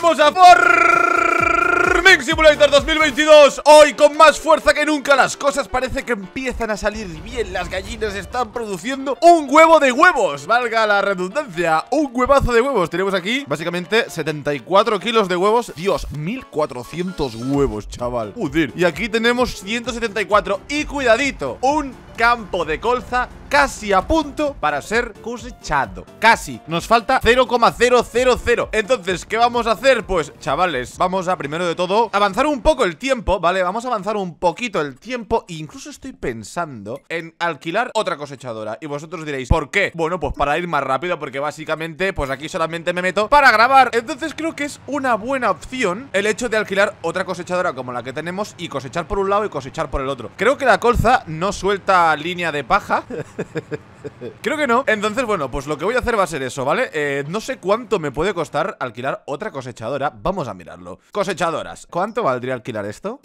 volvemos a Farming Simulator 2022. Hoy con más fuerza que nunca. Las cosas parece que empiezan a salir bien. Las gallinas están produciendo un huevo de huevos, valga la redundancia. Un huevazo de huevos. Tenemos aquí básicamente 74 kilos de huevos. Dios, 1400 huevos, chaval. Y aquí tenemos 174. Y cuidadito, un campo de colza casi a punto para ser cosechado. Casi, nos falta 0,000. Entonces, ¿qué vamos a hacer? Pues, chavales, vamos a, primero de todo, avanzar un poco el tiempo, ¿vale? Vamos a avanzar un poquito el tiempo. Incluso estoy pensando en alquilar otra cosechadora. Y vosotros diréis, ¿por qué? Bueno, pues para ir más rápido, porque básicamente, pues aquí solamente me meto para grabar. Entonces creo que es una buena opción el hecho de alquilar otra cosechadora como la que tenemos y cosechar por un lado y cosechar por el otro. Creo que la colza no suelta línea de paja. Creo que no. Entonces, bueno, pues lo que voy a hacer va a ser eso, ¿vale? No sé cuánto me puede costar alquilar otra cosechadora. Vamos a mirarlo. Cosechadoras. ¿Cuánto valdría alquilar esto?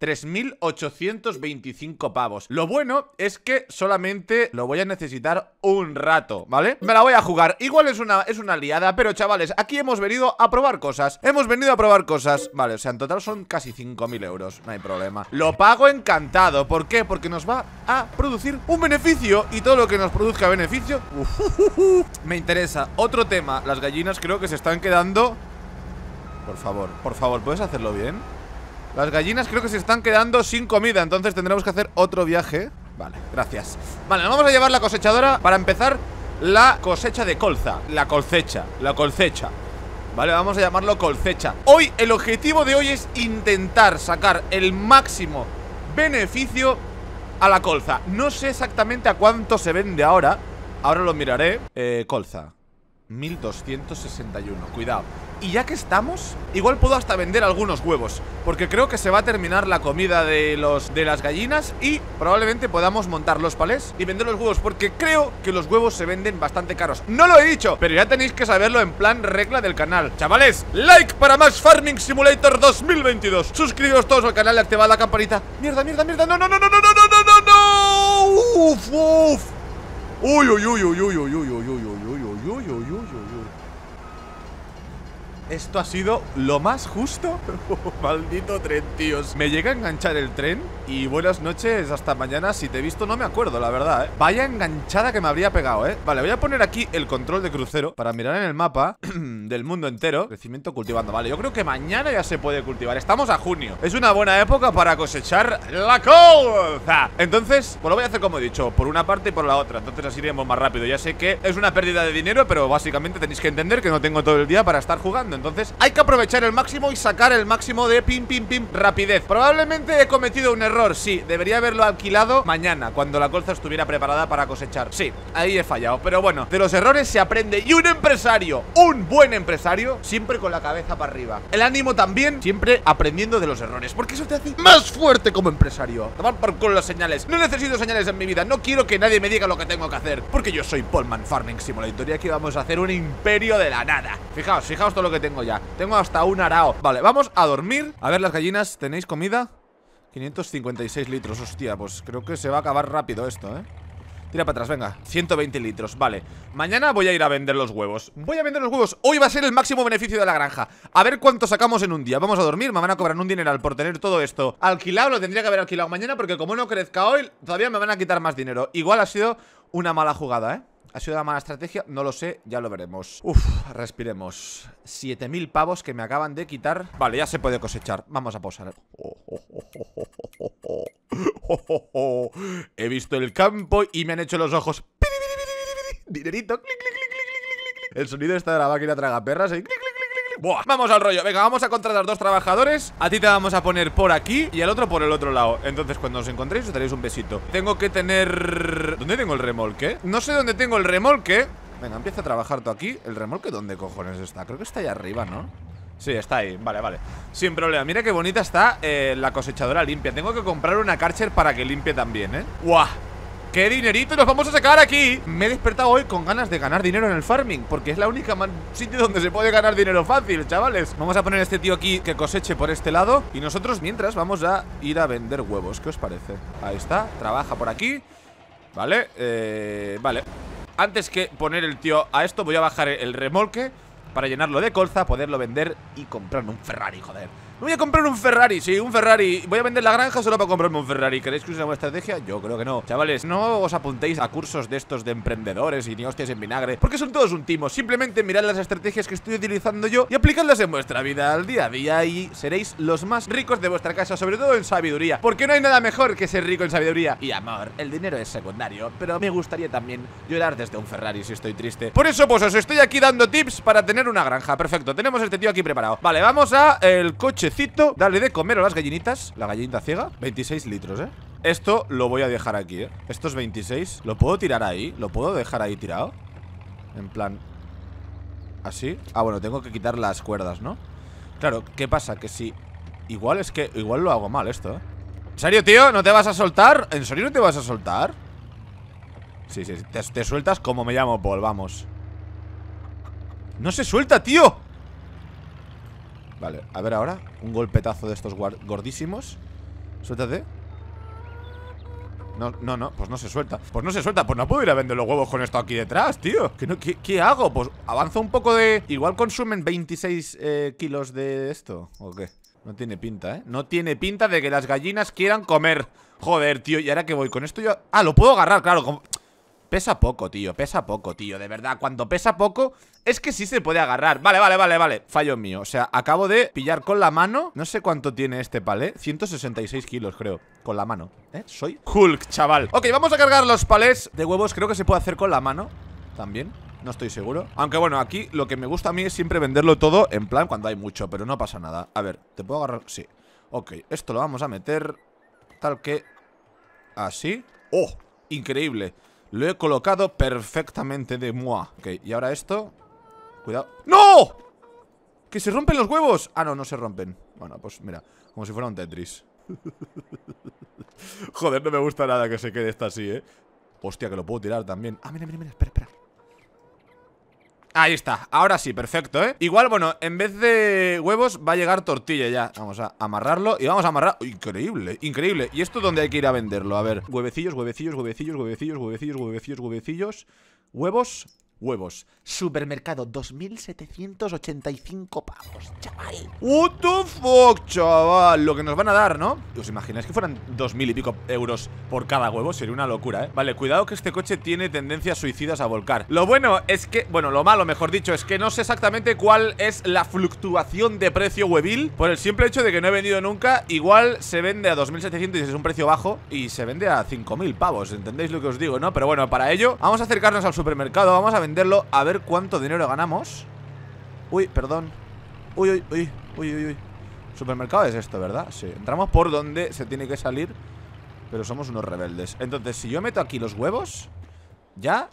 3.825 pavos. Lo bueno es que solamente lo voy a necesitar un rato, ¿vale? Me la voy a jugar. Igual es una liada, pero chavales, aquí hemos venido a probar cosas. Vale, o sea, en total son casi 5.000 euros. No hay problema. Lo pago encantado. ¿Por qué? Porque nos va a producir un beneficio. Y todo lo que nos produzca beneficio, me interesa. Otro tema. Las gallinas creo que se están quedando. Por favor, ¿puedes hacerlo bien? Las gallinas creo que se están quedando sin comida. Entonces tendremos que hacer otro viaje. Vale, gracias. Vale, nos vamos a llevar la cosechadora para empezar la cosecha de colza. La colcecha. Vale, vamos a llamarlo colcecha. Hoy, el objetivo de hoy es intentar sacar el máximo beneficio a la colza. No sé exactamente a cuánto se vende ahora. Ahora lo miraré. Colza 1261, cuidado. Y ya que estamos, igual puedo hasta vender algunos huevos, porque creo que se va a terminar la comida de las gallinas y probablemente podamos montar los palés y vender los huevos, porque creo que los huevos se venden bastante caros. No lo he dicho, pero ya tenéis que saberlo en plan regla del canal. Chavales, like para más Farming Simulator 2022. Suscribiros todos al canal y activad la campanita. Mierda, no. Uf. Uy. Esto ha sido lo más justo. Maldito tren, tíos. Me llega a enganchar el tren. Y buenas noches, hasta mañana. Si te he visto no me acuerdo, la verdad, ¿eh? Vaya enganchada que me habría pegado, ¿eh? Vale, voy a poner aquí el control de crucero para mirar en el mapa del mundo entero. Crecimiento cultivando, vale, yo creo que mañana ya se puede cultivar. Estamos a junio. Es una buena época para cosechar la colza. Entonces, pues lo voy a hacer como he dicho, por una parte y por la otra. Entonces así iremos más rápido. Ya sé que es una pérdida de dinero, pero básicamente tenéis que entender que no tengo todo el día para estar jugando. Entonces hay que aprovechar el máximo y sacar el máximo de rapidez. Probablemente he cometido un error, sí. Debería haberlo alquilado mañana, cuando la colza estuviera preparada para cosechar. Sí, ahí he fallado, pero bueno, de los errores se aprende. Y un empresario, un buen empresario, siempre con la cabeza para arriba. El ánimo también, siempre aprendiendo de los errores, porque eso te hace más fuerte como empresario. Tomar con las señales. No necesito señales en mi vida, no quiero que nadie me diga lo que tengo que hacer, porque yo soy Polman Farming Simulator. Y aquí vamos a hacer un imperio de la nada. Fijaos todo lo que tengo ya. Tengo hasta un arao. Vale, vamos a dormir. A ver, las gallinas, ¿tenéis comida? 556 litros, hostia, pues creo que se va a acabar rápido esto, ¿eh? Tira para atrás, venga, 120 litros, vale. Mañana voy a ir a vender los huevos. Hoy va a ser el máximo beneficio de la granja. A ver cuánto sacamos en un día. Vamos a dormir, me van a cobrar un dineral por tener todo esto alquilado. Lo tendría que haber alquilado mañana, porque como no crezca hoy, todavía me van a quitar más dinero. Igual ha sido una mala jugada, ¿eh? ¿Ha sido una mala estrategia? No lo sé, ya lo veremos. Respiremos. 7.000 pavos que me acaban de quitar. Vale, ya se puede cosechar. Vamos a pausar. He visto el campo y me han hecho los ojos. Dinerito. El sonido está de la máquina tragaperras. Buah, vamos al rollo. Venga, vamos a contratar 2 trabajadores. A ti te vamos a poner por aquí y al otro por el otro lado. Entonces cuando os encontréis os daréis un besito. Tengo que tener... ¿Dónde tengo el remolque? No sé dónde tengo el remolque. Venga, empieza a trabajar tú aquí. ¿El remolque dónde cojones está? Creo que está ahí arriba, ¿no? Sí, está ahí, vale. Sin problema, mira qué bonita está la cosechadora limpia. Tengo que comprar una Kärcher para que limpie también, ¿eh? ¡Buah! ¡Qué dinerito nos vamos a sacar aquí! Me he despertado hoy con ganas de ganar dinero en el farming, porque es la única sitio donde se puede ganar dinero fácil, chavales. Vamos a poner a este tío aquí que coseche por este lado, y nosotros mientras vamos a ir a vender huevos. ¿Qué os parece? Ahí está, trabaja por aquí. Vale, antes que poner el tío a esto, voy a bajar el remolque para llenarlo de colza, poderlo vender y comprarme un Ferrari, joder. Me voy a comprar un Ferrari, sí, un Ferrari. Voy a vender la granja solo para comprarme un Ferrari. ¿Queréis que use una buena estrategia? Yo creo que no. Chavales, no os apuntéis a cursos de estos de emprendedores y ni hostias en vinagre, porque son todos un timo. Simplemente mirad las estrategias que estoy utilizando yo y aplicadlas en vuestra vida, al día a día, y seréis los más ricos de vuestra casa, sobre todo en sabiduría, porque no hay nada mejor que ser rico en sabiduría y amor. El dinero es secundario, pero me gustaría también llorar desde un Ferrari si estoy triste. Por eso, pues os estoy aquí dando tips para tener una granja. Perfecto, tenemos este tío aquí preparado. Vale, vamos a el coche. Dale de comer a las gallinitas. La gallinita ciega, 26 litros, ¿eh? Esto lo voy a dejar aquí, ¿eh? Estos 26, ¿lo puedo tirar ahí? ¿Lo puedo dejar ahí tirado? En plan, ¿así? Ah, bueno, tengo que quitar las cuerdas, ¿no? Claro, ¿qué pasa? Que si... Igual es que... Igual lo hago mal esto, ¿eh? ¿En serio, tío? ¿No te vas a soltar? ¿En serio no te vas a soltar? Sí, sí, te sueltas como me llamo Paul, vamos. ¡No se suelta, tío! Vale, a ver ahora. Un golpetazo de estos gordísimos. Suéltate. No, no, no, pues no se suelta. Pues no se suelta, pues no puedo ir a vender los huevos con esto aquí detrás, tío. ¿Qué hago? Pues avanzo un poco de... Igual consumen 26 kilos de esto, ¿o qué? No tiene pinta, ¿eh? No tiene pinta de que las gallinas quieran comer. Joder, tío, ¿y ahora qué voy? Con esto yo... Ah, lo puedo agarrar, claro, como... pesa poco, tío, de verdad. Cuando pesa poco, es que sí se puede agarrar. Vale, vale, vale, vale, fallo mío. O sea, acabo de pillar con la mano. No sé cuánto tiene este palé, 166 kilos, creo. Con la mano, ¿eh? Soy Hulk, chaval. Ok, vamos a cargar los palés de huevos. Creo que se puede hacer con la mano también, no estoy seguro. Aunque bueno, aquí lo que me gusta a mí es siempre venderlo todo, en plan, cuando hay mucho, pero no pasa nada. A ver, ¿te puedo agarrar? Sí. Ok, esto lo vamos a meter tal que... Así. ¡Oh! Increíble. Lo he colocado perfectamente de moi. Ok, y ahora esto. Cuidado. ¡No! ¡Que se rompen los huevos! Ah, no, no se rompen. Bueno, pues mira, como si fuera un Tetris. Joder, no me gusta nada que se quede esta así, ¿eh? Hostia, que lo puedo tirar también. Ah, mira, mira, mira, espera, espera. Ahí está, ahora sí, perfecto, ¿eh? Igual, bueno, en vez de huevos va a llegar tortilla ya. Vamos a amarrarlo y vamos a amarrar... Increíble, increíble. ¿Y esto dónde hay que ir a venderlo? A ver, huevecillos, huevecillos, huevecillos, huevecillos, huevecillos, huevecillos, huevecillos. Huevos, huevos. Supermercado, 2.785 pavos, chaval. What the fuck, chaval. Lo que nos van a dar, ¿no? ¿Os imagináis que fueran 2.000 y pico euros por cada huevo? Sería una locura, ¿eh? Vale, cuidado que este coche tiene tendencias suicidas a volcar. Lo bueno es que... Bueno, lo malo, mejor dicho, es que no sé exactamente cuál es la fluctuación de precio huevil, por el simple hecho de que no he vendido nunca. Igual se vende a 2.700 y es un precio bajo, y se vende a 5.000 pavos. ¿Entendéis lo que os digo, no? Pero bueno, para ello vamos a acercarnos al supermercado, vamos a venderlo, a ver cuánto dinero ganamos. Uy, perdón. Uy, uy, uy, uy, uy, uy. Supermercado es esto, ¿verdad? Sí, entramos por donde se tiene que salir, pero somos unos rebeldes. Entonces, si yo meto aquí los huevos, ya,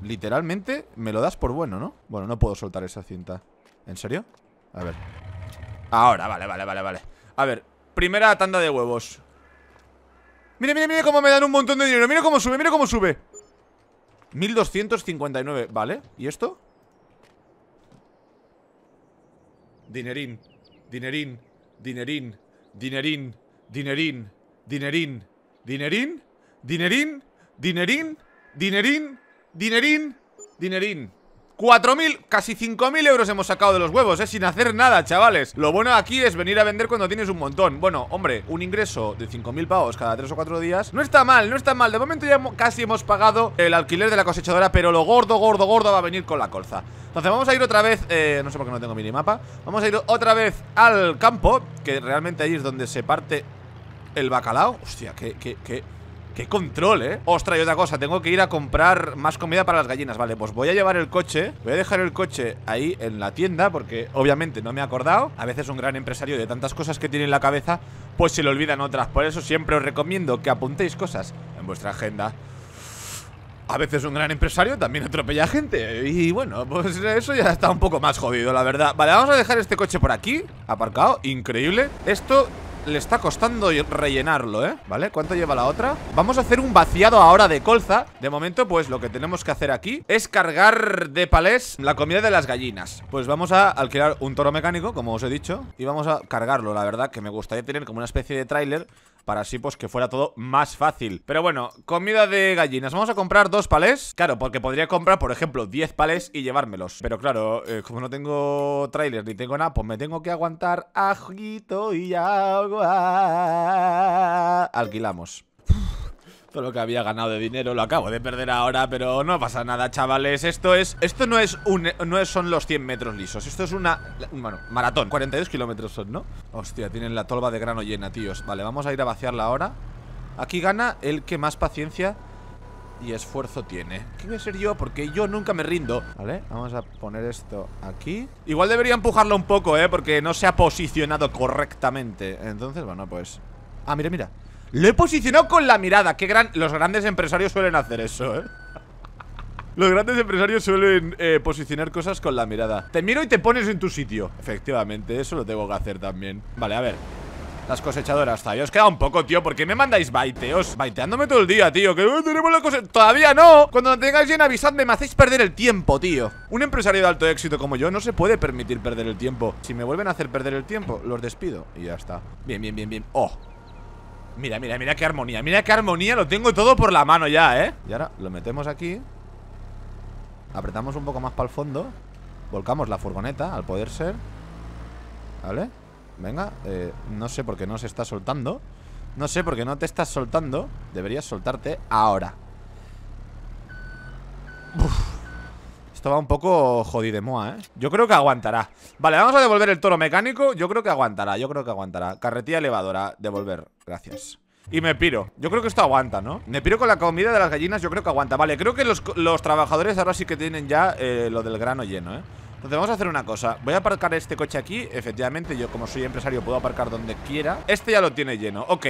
literalmente, me lo das por bueno, ¿no? Bueno, no puedo soltar esa cinta. ¿En serio? A ver. Ahora, vale, vale, vale, vale. A ver, primera tanda de huevos. Mira, mira, mira cómo me dan un montón de dinero. Mira cómo sube, mira cómo sube. 1259, vale. ¿Y esto? Dinerín, dinerín, dinerín, dinerín, dinerín, dinerín, dinerín, dinerín, dinerín, dinerín, dinerín, dinerín. 4.000, casi 5.000 euros hemos sacado de los huevos, sin hacer nada, chavales. Lo bueno aquí es venir a vender cuando tienes un montón. Bueno, hombre, un ingreso de 5.000 pavos cada 3 o 4 días. No está mal, no está mal. De momento ya casi hemos pagado el alquiler de la cosechadora, pero lo gordo, gordo, gordo va a venir con la colza. Entonces vamos a ir otra vez, no sé por qué no tengo minimapa. Vamos a ir otra vez al campo, que realmente ahí es donde se parte el bacalao. Hostia, qué control, ¿eh? Ostras, y otra cosa, tengo que ir a comprar más comida para las gallinas. Vale, pues voy a llevar el coche. Voy a dejar el coche ahí en la tienda, porque obviamente no me he acordado. A veces un gran empresario, de tantas cosas que tiene en la cabeza, pues se le olvidan otras. Por eso siempre os recomiendo que apuntéis cosas en vuestra agenda. A veces un gran empresario también atropella gente. Y bueno, pues eso ya está un poco más jodido, la verdad. Vale, vamos a dejar este coche por aquí, aparcado, increíble. Esto... le está costando rellenarlo, ¿eh? ¿Vale? ¿Cuánto lleva la otra? Vamos a hacer un vaciado ahora de colza. De momento, pues lo que tenemos que hacer aquí es cargar de palés la comida de las gallinas. Pues vamos a alquilar un toro mecánico, como os he dicho, y vamos a cargarlo. La verdad que me gustaría tener como una especie de tráiler para así pues que fuera todo más fácil. Pero bueno, comida de gallinas. Vamos a comprar 2 palés. Claro, porque podría comprar, por ejemplo, 10 palés y llevármelos. Pero claro, como no tengo trailer ni tengo nada, pues me tengo que aguantar ajito y agua. Alquilamos. Todo lo que había ganado de dinero lo acabo de perder ahora, pero no pasa nada, chavales. Esto no es son los 100 metros lisos. Esto es una... Bueno, maratón. 42 kilómetros son, ¿no? Hostia, tienen la tolva de grano llena, tíos. Vale, vamos a ir a vaciarla ahora. Aquí gana el que más paciencia y esfuerzo tiene. ¿Qué voy a ser yo? Porque yo nunca me rindo. Vale, vamos a poner esto aquí. Igual debería empujarlo un poco, ¿eh? Porque no se ha posicionado correctamente. Entonces, bueno, pues... Ah, mira, mira. Lo he posicionado con la mirada. Qué gran... Los grandes empresarios suelen hacer eso, ¿eh? Los grandes empresarios suelen posicionar cosas con la mirada. Te miro y te pones en tu sitio. Efectivamente, eso lo tengo que hacer también. Vale, a ver. Las cosechadoras, tío. Os queda un poco, tío. ¿Por qué me mandáis baiteos? Baiteándome todo el día, tío. Que tenemos la cosa. Todavía no. Cuando la tengáis bien, avisadme. Me hacéis perder el tiempo, tío. Un empresario de alto éxito como yo no se puede permitir perder el tiempo. Si me vuelven a hacer perder el tiempo, los despido. Y ya está. Bien, bien, bien, bien. Oh. Mira, mira, mira qué armonía. Mira qué armonía. Lo tengo todo por la mano ya, ¿eh? Y ahora lo metemos aquí. Apretamos un poco más para el fondo. Volcamos la furgoneta, al poder ser. ¿Vale? Venga, no sé por qué no se está soltando. No sé por qué no te estás soltando. Deberías soltarte ahora. Uf. Esto va un poco jodidemoa, ¿eh? Yo creo que aguantará. Vale, vamos a devolver el toro mecánico. Yo creo que aguantará, yo creo que aguantará. Carretilla elevadora, devolver, gracias. Y me piro, yo creo que esto aguanta, ¿no? Me piro con la comida de las gallinas, yo creo que aguanta. Vale, creo que los trabajadores ahora sí que tienen ya lo del grano lleno, ¿eh? Entonces vamos a hacer una cosa. Voy a aparcar este coche aquí. Efectivamente, yo como soy empresario puedo aparcar donde quiera. Este ya lo tiene lleno. Ok,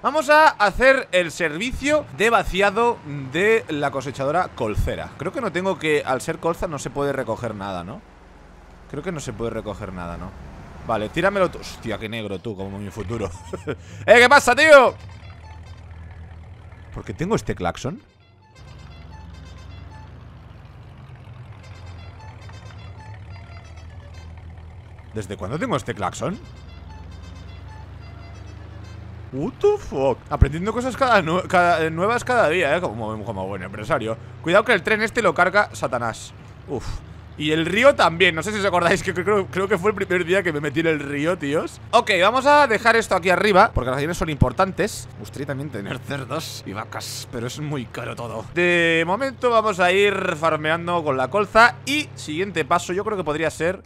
vamos a hacer el servicio de vaciado de la cosechadora colcera. Creo que no tengo que... Al ser colza no se puede recoger nada, ¿no? Creo que no se puede recoger nada, ¿no? Vale, tíramelo tú. Hostia, qué negro tú, como mi futuro. ¡Eh, qué pasa, tío! ¿Por qué tengo este claxon? ¿Desde cuándo tengo este claxon? What the fuck. Aprendiendo cosas nuevas cada día, como buen empresario. Cuidado que el tren este lo carga Satanás. Uf. Y el río también, no sé si os acordáis que creo que fue el primer día que me metí en el río, tíos. Ok, vamos a dejar esto aquí arriba, porque las gallinas son importantes. Me gustaría también tener cerdos y vacas, pero es muy caro todo. De momento vamos a ir farmeando con la colza. Y siguiente paso yo creo que podría ser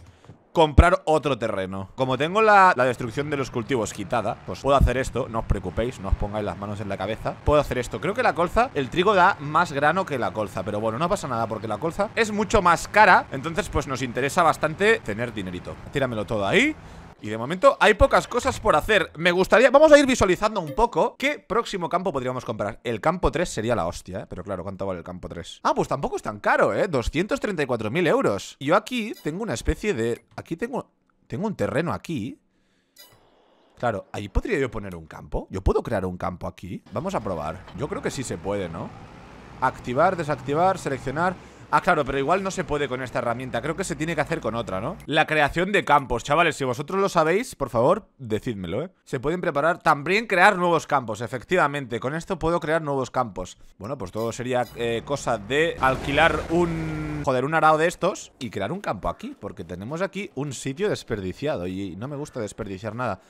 comprar otro terreno. Como tengo la destrucción de los cultivos quitada, pues puedo hacer esto, no os preocupéis, no os pongáis las manos en la cabeza. Puedo hacer esto, creo que la colza, el trigo da más grano que la colza, pero bueno, no pasa nada porque la colza es mucho más cara. Entonces pues nos interesa bastante tener dinerito. Tíramelo todo ahí. Y de momento hay pocas cosas por hacer. Me gustaría... Vamos a ir visualizando un poco qué próximo campo podríamos comprar. El campo 3 sería la hostia, ¿eh? Pero claro, ¿cuánto vale el campo 3? Ah, pues tampoco es tan caro, ¿eh? 234.000 euros. Yo aquí tengo una especie de... Aquí tengo un terreno aquí. Claro, ahí podría yo poner un campo. Yo puedo crear un campo aquí. Vamos a probar. Yo creo que sí se puede, ¿no? Activar, desactivar, seleccionar... Ah, claro, pero igual no se puede con esta herramienta. Creo que se tiene que hacer con otra, ¿no? La creación de campos, chavales, si vosotros lo sabéis, por favor, decídmelo, ¿eh? Se pueden preparar, también crear nuevos campos. Efectivamente, con esto puedo crear nuevos campos. Bueno, pues todo sería cosa de alquilar un arao de estos y crear un campo aquí, porque tenemos aquí un sitio desperdiciado y no me gusta desperdiciar nada.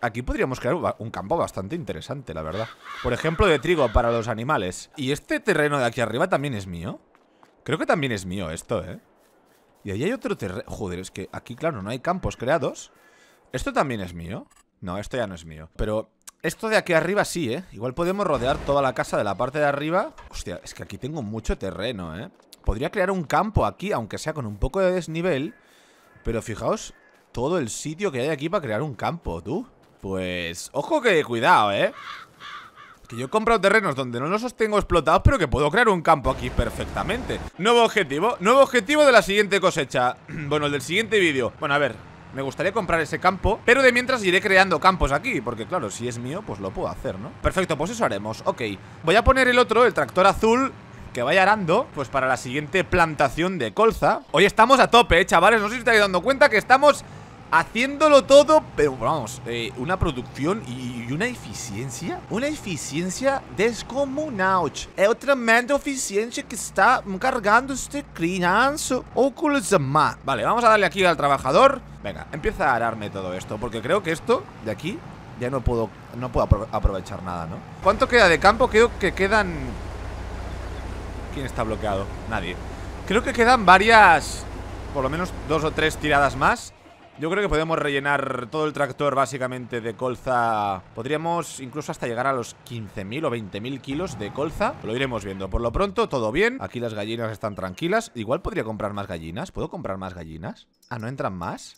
Aquí podríamos crear un campo bastante interesante, la verdad. Por ejemplo, de trigo para los animales. Y este terreno de aquí arriba también es mío. Creo que también es mío esto, ¿eh? Y ahí hay otro terreno... Joder, es que aquí, claro, no hay campos creados. ¿Esto también es mío? No, esto ya no es mío. Pero esto de aquí arriba sí, ¿eh? Igual podemos rodear toda la casa de la parte de arriba. Hostia, es que aquí tengo mucho terreno, ¿eh? Podría crear un campo aquí, aunque sea con un poco de desnivel. Pero fijaos todo el sitio que hay aquí para crear un campo, tú. Pues... Ojo que cuidado, ¿eh? Yo he comprado terrenos donde no los tengo explotados, pero que puedo crear un campo aquí perfectamente. Nuevo objetivo de la siguiente cosecha. Bueno, el del siguiente vídeo. Bueno, a ver, me gustaría comprar ese campo, pero de mientras iré creando campos aquí, porque claro, si es mío, pues lo puedo hacer, ¿no? Perfecto, pues eso haremos, ok. Voy a poner el otro, el tractor azul, que vaya arando, pues para la siguiente plantación de colza. Hoy estamos a tope, chavales, no sé si os estáis dando cuenta que estamos... haciéndolo todo, pero vamos, una producción y una eficiencia descomunal. É o tremendo eficiencia que está cargando este crianzo. Vale, vamos a darle aquí al trabajador. Venga, empieza a ararme todo esto, porque creo que esto de aquí ya no puedo aprovechar nada, ¿no? ¿Cuánto queda de campo? Creo que quedan... ¿Quién está bloqueado? Nadie. Creo que quedan varias, por lo menos 2 o 3 tiradas más. Yo creo que podemos rellenar todo el tractor básicamente de colza. Podríamos incluso hasta llegar a los 15.000 o 20.000 kilos de colza. Lo iremos viendo. Por lo pronto, todo bien. Aquí las gallinas están tranquilas. Igual podría comprar más gallinas. ¿Puedo comprar más gallinas? Ah, ¿no entran más?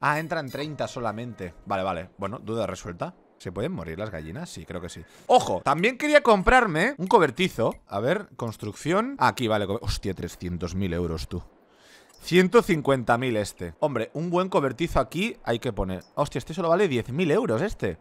Ah, entran 30 solamente. Vale, vale. Bueno, duda resuelta. ¿Se pueden morir las gallinas? Sí, creo que sí. ¡Ojo! También quería comprarme un cobertizo. A ver, construcción. Aquí, vale. Hostia, 300.000 euros, tú. 150.000 este. Hombre, un buen cobertizo aquí hay que poner. Hostia, este solo vale 10.000 euros, este.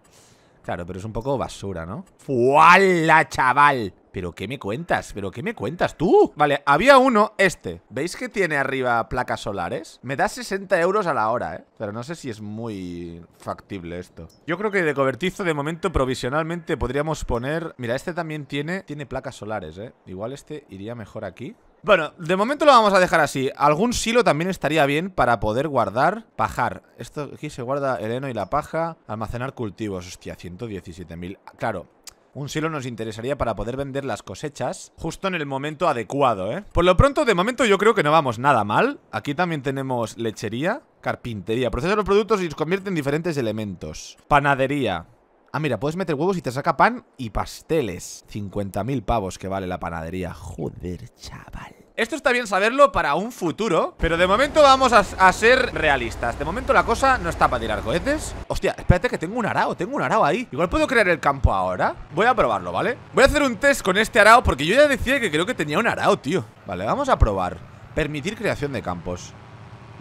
Claro, pero es un poco basura, ¿no? ¡Fuala, chaval! ¿Pero qué me cuentas? ¿Pero qué me cuentas tú? Vale, había uno, este. ¿Veis que tiene arriba placas solares? Me da 60 euros a la hora, ¿eh? Pero no sé si es muy factible esto. Yo creo que de cobertizo, de momento, provisionalmente podríamos poner... Mira, este también tiene placas solares, ¿eh? Igual este iría mejor aquí. Bueno, de momento lo vamos a dejar así. Algún silo también estaría bien para poder guardar pajar. Esto aquí se guarda el heno y la paja. Almacenar cultivos. Hostia, 117.000. Claro. Un silo nos interesaría para poder vender las cosechas justo en el momento adecuado, ¿eh? Por lo pronto, de momento yo creo que no vamos nada mal. Aquí también tenemos lechería, carpintería. Procesa los productos y los convierte en diferentes elementos. Panadería. Ah, mira, puedes meter huevos y te saca pan y pasteles. 50.000 pavos que vale la panadería. Joder, chaval. Esto está bien saberlo para un futuro, pero de momento vamos a ser realistas. De momento la cosa no está para tirar cohetes. Hostia, espérate que tengo un arao ahí. Igual puedo crear el campo ahora. Voy a probarlo, ¿vale? Voy a hacer un test con este arao porque yo ya decía que creo que tenía un arao, tío. Vale, vamos a probar. Permitir creación de campos.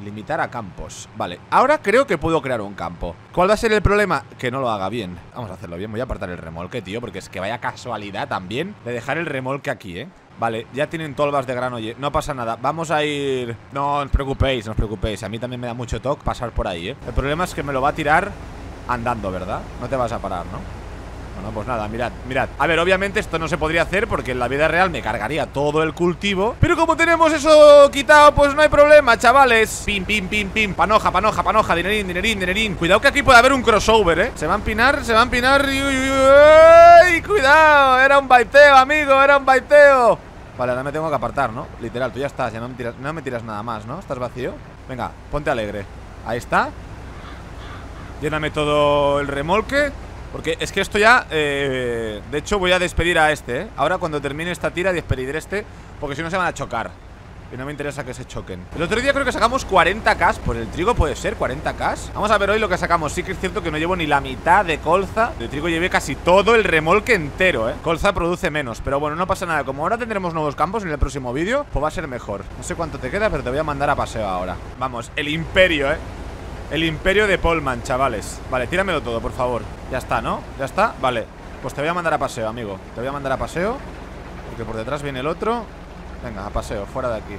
Limitar a campos. Vale, ahora creo que puedo crear un campo. ¿Cuál va a ser el problema? Que no lo haga bien. Vamos a hacerlo bien, voy a apartar el remolque, tío, porque es que vaya casualidad también de dejar el remolque aquí, ¿eh? Vale, ya tienen tolvas de grano, oye, no pasa nada. Vamos a ir... No os preocupéis, no os preocupéis. A mí también me da mucho toque pasar por ahí, ¿eh? El problema es que me lo va a tirar andando, ¿verdad? No te vas a parar, ¿no? Bueno, pues nada, mirad, mirad. A ver, obviamente esto no se podría hacer porque en la vida real me cargaría todo el cultivo. Pero como tenemos eso quitado, pues no hay problema, chavales. Pim, pim, pim, pim. Panoja, panoja, panoja. Dinerín, dinerín, dinerín. Cuidado que aquí puede haber un crossover, ¿eh? Se va a empinar, se va a empinar. ¡Uy! ¡Cuidado! Era un baiteo, amigo, era un baiteo. Vale, ahora me tengo que apartar, ¿no? Literal, tú ya estás, ya no me tiras nada más, ¿no? ¿Estás vacío? Venga, ponte alegre. Ahí está. Lléname todo el remolque. Porque es que esto ya, de hecho voy a despedir a este, ¿eh? Ahora cuando termine esta tira despediré a este, porque si no se van a chocar y no me interesa que se choquen. El otro día creo que sacamos 40k, pues el trigo puede ser 40k. Vamos a ver hoy lo que sacamos. Sí que es cierto que no llevo ni la mitad de colza. De trigo llevé casi todo el remolque entero, ¿eh? Colza produce menos, pero bueno, no pasa nada. Como ahora tendremos nuevos campos en el próximo vídeo, pues va a ser mejor. No sé cuánto te queda, pero te voy a mandar a paseo ahora. Vamos, el imperio, ¿eh? El imperio de Polman, chavales. Vale, tíramelo todo, por favor. Ya está, ¿no? Ya está, vale. Pues te voy a mandar a paseo, amigo. Te voy a mandar a paseo, porque por detrás viene el otro. Venga, a paseo, fuera de aquí.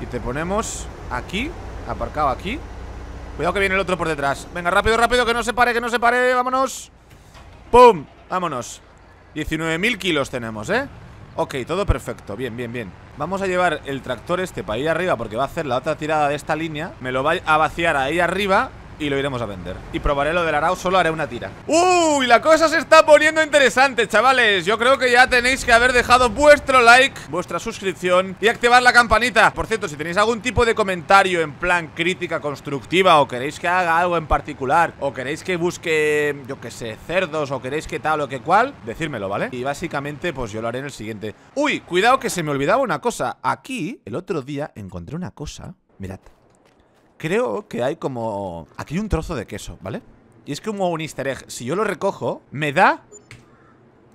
Y te ponemos aquí, aparcado aquí. Cuidado que viene el otro por detrás. Venga, rápido, rápido, que no se pare, que no se pare. Vámonos. ¡Pum! Vámonos. 19.000 kilos tenemos, ¿eh? Ok, todo perfecto, bien, bien, bien. Vamos a llevar el tractor este para ir arriba, porque va a hacer la otra tirada de esta línea. Me lo va a vaciar ahí arriba y lo iremos a vender. Y probaré lo del arao, solo haré una tira. ¡Uy! La cosa se está poniendo interesante, chavales. Yo creo que ya tenéis que haber dejado vuestro like, vuestra suscripción y activar la campanita. Por cierto, si tenéis algún tipo de comentario en plan crítica constructiva, o queréis que haga algo en particular, o queréis que busque, yo que sé, cerdos, o queréis que tal o que cual, decírmelo, ¿vale? Y básicamente, pues yo lo haré en el siguiente. ¡Uy! Cuidado que se me olvidaba una cosa. Aquí, el otro día, encontré una cosa. Mirad. Creo que hay como... Aquí hay un trozo de queso, ¿vale? Y es como un easter egg. Si yo lo recojo, me da...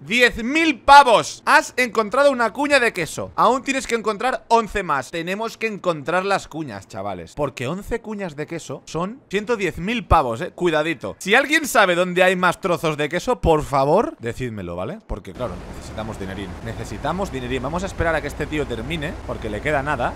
10.000 pavos. Has encontrado una cuña de queso. Aún tienes que encontrar 11 más. Tenemos que encontrar las cuñas, chavales, porque 11 cuñas de queso son 110.000 pavos, eh. Cuidadito. Si alguien sabe dónde hay más trozos de queso, por favor, decídmelo, ¿vale? Porque claro, necesitamos dinerín. Necesitamos dinerín. Vamos a esperar a que este tío termine, porque le queda nada.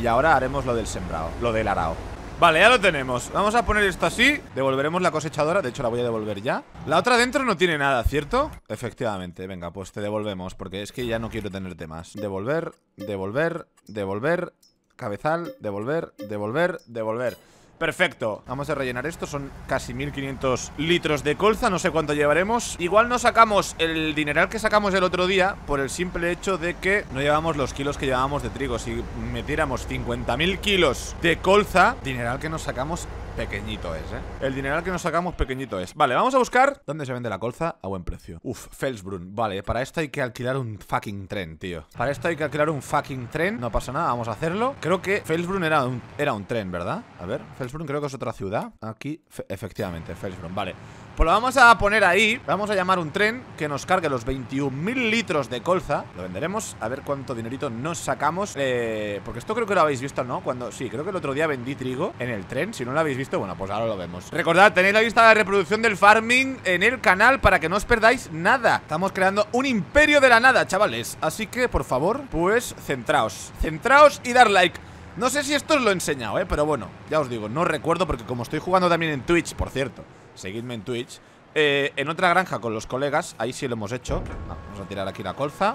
Y ahora haremos lo del sembrado, lo del arao. Vale, ya lo tenemos. Vamos a poner esto así. Devolveremos la cosechadora. De hecho, la voy a devolver ya. La otra dentro no tiene nada, ¿cierto? Efectivamente. Venga, pues te devolvemos, porque es que ya no quiero tenerte más. Devolver, devolver, devolver. Cabezal, devolver, devolver, devolver. Perfecto. Vamos a rellenar esto. Son casi 1500 litros de colza. No sé cuánto llevaremos. Igual no sacamos el dineral que sacamos el otro día por el simple hecho de que no llevamos los kilos que llevábamos de trigo. Si metiéramos 50.000 kilos de colza, dineral que nos sacamos pequeñito es, ¿eh? El dineral que nos sacamos pequeñito es. Vale, vamos a buscar dónde se vende la colza a buen precio. Uf, Felsbrunn. Vale, para esto hay que alquilar un fucking tren, tío. Para esto hay que alquilar un fucking tren. No pasa nada, vamos a hacerlo. Creo que Felsbrunn era un tren, ¿verdad? A ver, Felsbrunn creo que es otra ciudad. Aquí, efectivamente, Felsbrunn, vale. Pues lo vamos a poner ahí. Vamos a llamar un tren que nos cargue los 21.000 litros de colza. Lo venderemos. A ver cuánto dinerito nos sacamos. Porque esto creo que lo habéis visto, ¿no? Cuando... Sí, creo que el otro día vendí trigo en el tren. Si no lo habéis visto, bueno, pues ahora lo vemos. Recordad, tenéis la lista de reproducción del farming en el canal para que no os perdáis nada. Estamos creando un imperio de la nada, chavales. Así que, por favor, pues centraos. Centraos y dar like. No sé si esto os lo he enseñado, pero bueno, ya os digo, no recuerdo porque como estoy jugando también en Twitch, por cierto. Seguidme en Twitch. En otra granja con los colegas. Ahí sí lo hemos hecho. Vamos a tirar aquí la colza.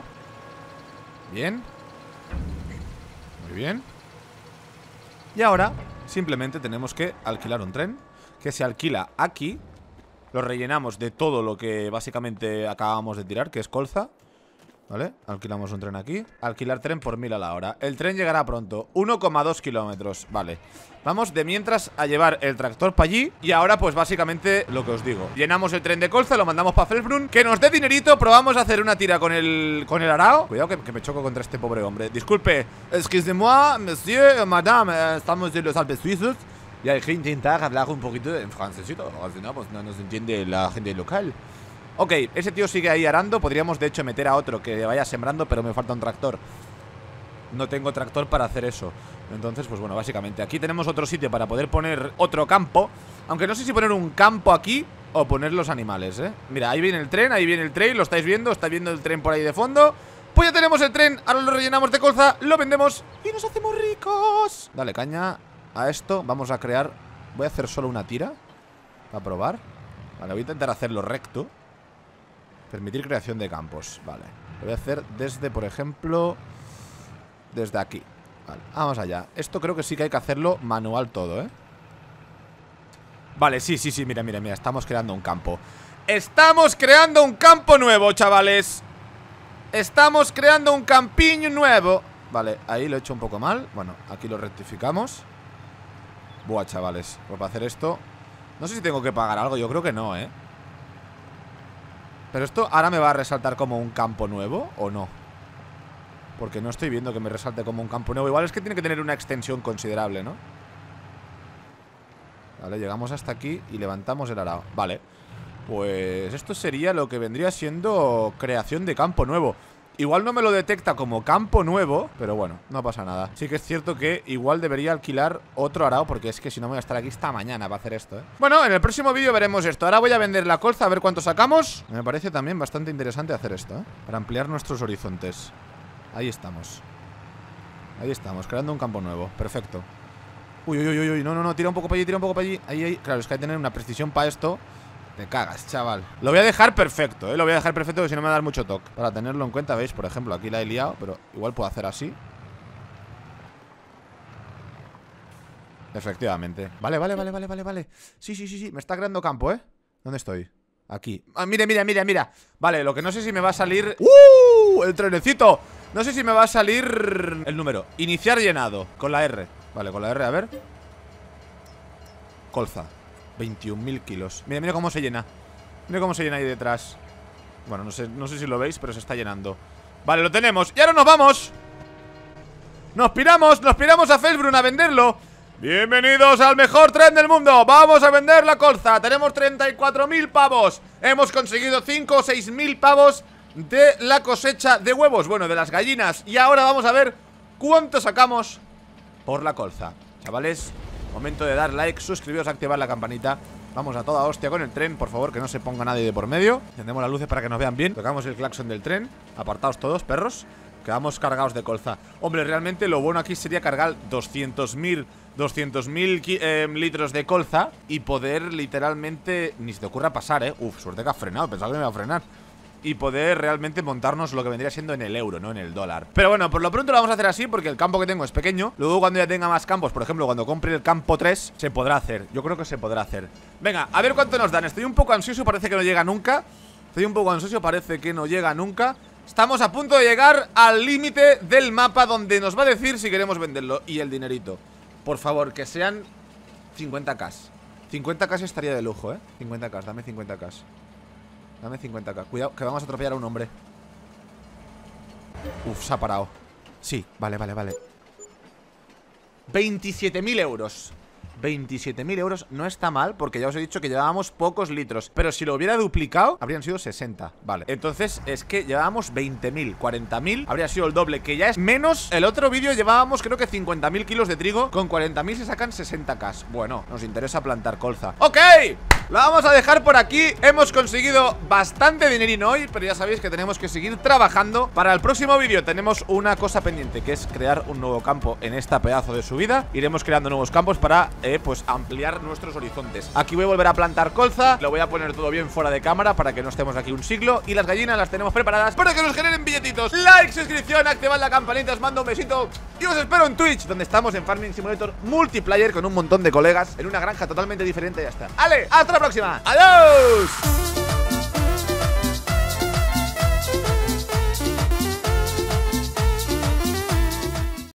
Bien. Muy bien. Y ahora simplemente tenemos que alquilar un tren, que se alquila aquí. Lo rellenamos de todo lo que básicamente acabamos de tirar, que es colza. ¿Vale? Alquilamos un tren aquí. Alquilar tren por 1000 a la hora. El tren llegará pronto. 1,2 kilómetros. Vale. Vamos de mientras a llevar el tractor para allí. Y ahora pues básicamente lo que os digo. Llenamos el tren de colza, lo mandamos para Felsbrunn. Que nos dé dinerito. Probamos a hacer una tira con el arao. Cuidado que me choco contra este pobre hombre. Disculpe. Excusez-moi, monsieur, madame. Estamos en los Alpes suizos. Y hay que intentar hablar un poquito en francesito. Si no, pues no nos entiende la gente local. Ok, ese tío sigue ahí arando. Podríamos de hecho meter a otro que vaya sembrando, pero me falta un tractor. No tengo tractor para hacer eso. Entonces, pues bueno, básicamente aquí tenemos otro sitio para poder poner otro campo. Aunque no sé si poner un campo aquí o poner los animales, Mira, ahí viene el tren, lo estáis viendo el tren por ahí de fondo. Pues ya tenemos el tren, ahora lo rellenamos de colza, lo vendemos y nos hacemos ricos. Dale caña a esto, vamos a crear. Voy a hacer solo una tira para probar. Vale, voy a intentar hacerlo recto. Permitir creación de campos, vale. Lo voy a hacer desde, por ejemplo, desde aquí. Vale, vamos allá. Esto creo que sí que hay que hacerlo manual todo, Vale, sí, mira, mira, mira. Estamos creando un campo. Estamos creando un campo nuevo, chavales. Estamos creando un campiño nuevo. Vale, ahí lo he hecho un poco mal. Bueno, aquí lo rectificamos. Buah, chavales, pues para hacer esto no sé si tengo que pagar algo, yo creo que no, Pero esto ahora me va a resaltar como un campo nuevo, ¿o no? Porque no estoy viendo que me resalte como un campo nuevo. Igual es que tiene que tener una extensión considerable, ¿no? Vale, llegamos hasta aquí y levantamos el arao. Vale, pues esto sería lo que vendría siendo creación de campo nuevo. Igual no me lo detecta como campo nuevo, pero bueno, no pasa nada. Sí que es cierto que igual debería alquilar otro arao, porque es que si no me voy a estar aquí esta mañana para hacer esto, Bueno, en el próximo vídeo veremos esto. Ahora voy a vender la colza, a ver cuánto sacamos. Me parece también bastante interesante hacer esto, para ampliar nuestros horizontes. Ahí estamos. Ahí estamos, creando un campo nuevo. Perfecto. Uy, uy, uy, uy, no, tira un poco para allí, tira un poco para allí. Ahí, ahí, claro, es que hay que tener una precisión para esto. Te cagas, chaval. Lo voy a dejar perfecto, Lo voy a dejar perfecto porque si no me va a dar mucho toque. Para tenerlo en cuenta, veis, por ejemplo, aquí la he liado. Pero igual puedo hacer así. Efectivamente. Vale. Sí, me está creando campo, ¿Dónde estoy? Aquí. Ah, mira. Vale, lo que no sé si me va a salir... ¡Uh! El trenecito. No sé si me va a salir el número. Iniciar llenado, con la R. Vale, con la R, a ver. Colza 21.000 kilos. Mira, mira cómo se llena. Mira cómo se llena ahí detrás. Bueno, no sé si lo veis, pero se está llenando. Vale, lo tenemos. Y ahora nos vamos. Nos piramos a Felsbrunn a venderlo. Bienvenidos al mejor tren del mundo. Vamos a vender la colza. Tenemos 34.000 pavos. Hemos conseguido 5 o 6.000 pavos de la cosecha de huevos. Bueno, de las gallinas. Y ahora vamos a ver cuánto sacamos por la colza. Chavales, momento de dar like, suscribiros, activar la campanita. Vamos a toda hostia con el tren, por favor, que no se ponga nadie de por medio. Encendemos las luces para que nos vean bien. Tocamos el claxon del tren. Apartaos todos, perros. Quedamos cargados de colza. Hombre, realmente lo bueno aquí sería cargar 200.000 200.000 litros de colza y poder literalmente, ni se te ocurra pasar, Uf, suerte que ha frenado, pensaba que me iba a frenar. Y poder realmente montarnos lo que vendría siendo en el euro, no en el dólar. Pero bueno, por lo pronto lo vamos a hacer así porque el campo que tengo es pequeño. Luego cuando ya tenga más campos, por ejemplo, cuando compre el campo 3, se podrá hacer, yo creo que se podrá hacer. Venga, a ver cuánto nos dan, estoy un poco ansioso, parece que no llega nunca. Estamos a punto de llegar al límite del mapa donde nos va a decir si queremos venderlo. Y el dinerito, por favor, que sean 50k. 50k estaría de lujo, 50k, dame 50k. Dame 50k, cuidado, que vamos a atropellar a un hombre. Uf, se ha parado. Sí, vale, vale, vale. 27.000 euros. 27.000 euros no está mal, porque ya os he dicho que llevábamos pocos litros. Pero si lo hubiera duplicado, habrían sido 60. Vale, entonces es que llevábamos 20.000, 40.000, habría sido el doble, que ya es menos. El otro vídeo llevábamos creo que 50.000 kilos de trigo. Con 40.000 se sacan 60k. Bueno, nos interesa plantar colza. ¡Ok! Lo vamos a dejar por aquí. Hemos conseguido bastante dinerino hoy, pero ya sabéis que tenemos que seguir trabajando. Para el próximo vídeo tenemos una cosa pendiente, que es crear un nuevo campo en esta pedazo de subida. Iremos creando nuevos campos para, pues ampliar nuestros horizontes. Aquí voy a volver a plantar colza. Lo voy a poner todo bien fuera de cámara para que no estemos aquí un siglo. Y las gallinas las tenemos preparadas para que nos generen billetitos. Like, suscripción, activad la campanita. Os mando un besito y os espero en Twitch, donde estamos en Farming Simulator Multiplayer con un montón de colegas en una granja totalmente diferente. Ya está. ¡Ale! ¡Hasta la próxima! ¡Adiós!